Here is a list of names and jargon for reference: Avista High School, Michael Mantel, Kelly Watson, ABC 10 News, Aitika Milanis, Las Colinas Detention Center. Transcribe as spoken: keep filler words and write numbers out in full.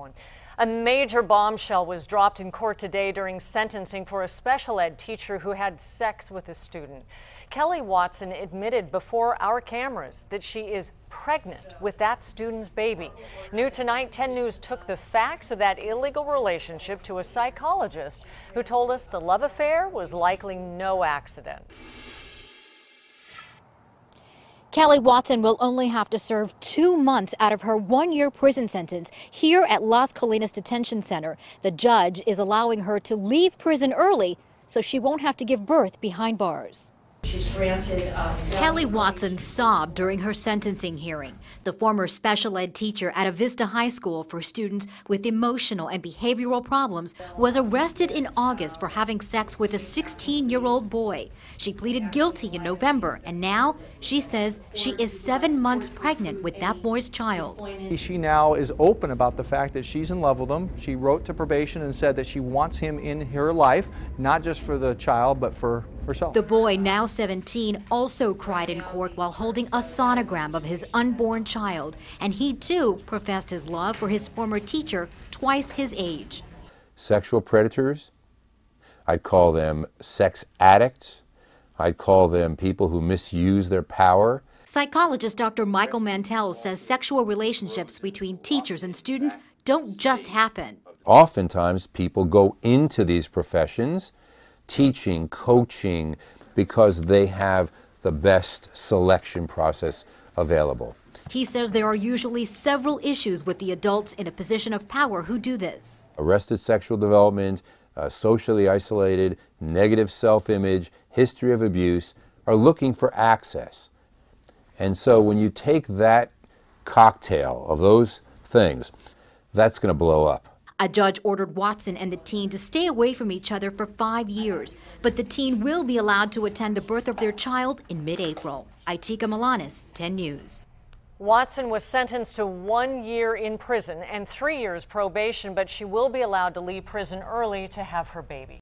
one. A major bombshell was dropped in court today during sentencing for a special ed teacher who had sex with a student. Kelly Watson admitted before our cameras that she is pregnant with that student's baby. New tonight, ten news took the facts of that illegal relationship to a psychologist who told us the love affair was likely no accident. Kelly Watson will only have to serve two months out of her one-year prison sentence here at Las Colinas Detention Center. The judge is allowing her to leave prison early so she won't have to give birth behind bars. She's granted, uh, Kelly Watson sobbed during her sentencing hearing. The former special ed teacher at Avista High School for students with emotional and behavioral problems was arrested in August for having sex with a sixteen-year-old boy. She pleaded guilty in November, and now she says she is seven months pregnant with that boy's child. She now is open about the fact that she's in love with him. She wrote to probation and said that she wants him in her life, not just for the child, but for herself. The boy, now seventeen, also cried in court while holding a sonogram of his unborn child, and he too professed his love for his former teacher twice his age. Sexual predators, I'd call them sex addicts, I'd call them people who misuse their power. Psychologist Doctor Michael Mantel says sexual relationships between teachers and students don't just happen. Oftentimes people go into these professions, teaching, coaching, because they have the best selection process available. He says there are usually several issues with the adults in a position of power who do this. Arrested sexual development, uh, socially isolated, negative self-image, history of abuse are looking for access. And so when you take that cocktail of those things, that's going to blow up. A judge ordered Watson and the teen to stay away from each other for five years, but the teen will be allowed to attend the birth of their child in mid-April. Aitika Milanis, ten news. Watson was sentenced to one year in prison and three years probation, but she will be allowed to leave prison early to have her baby.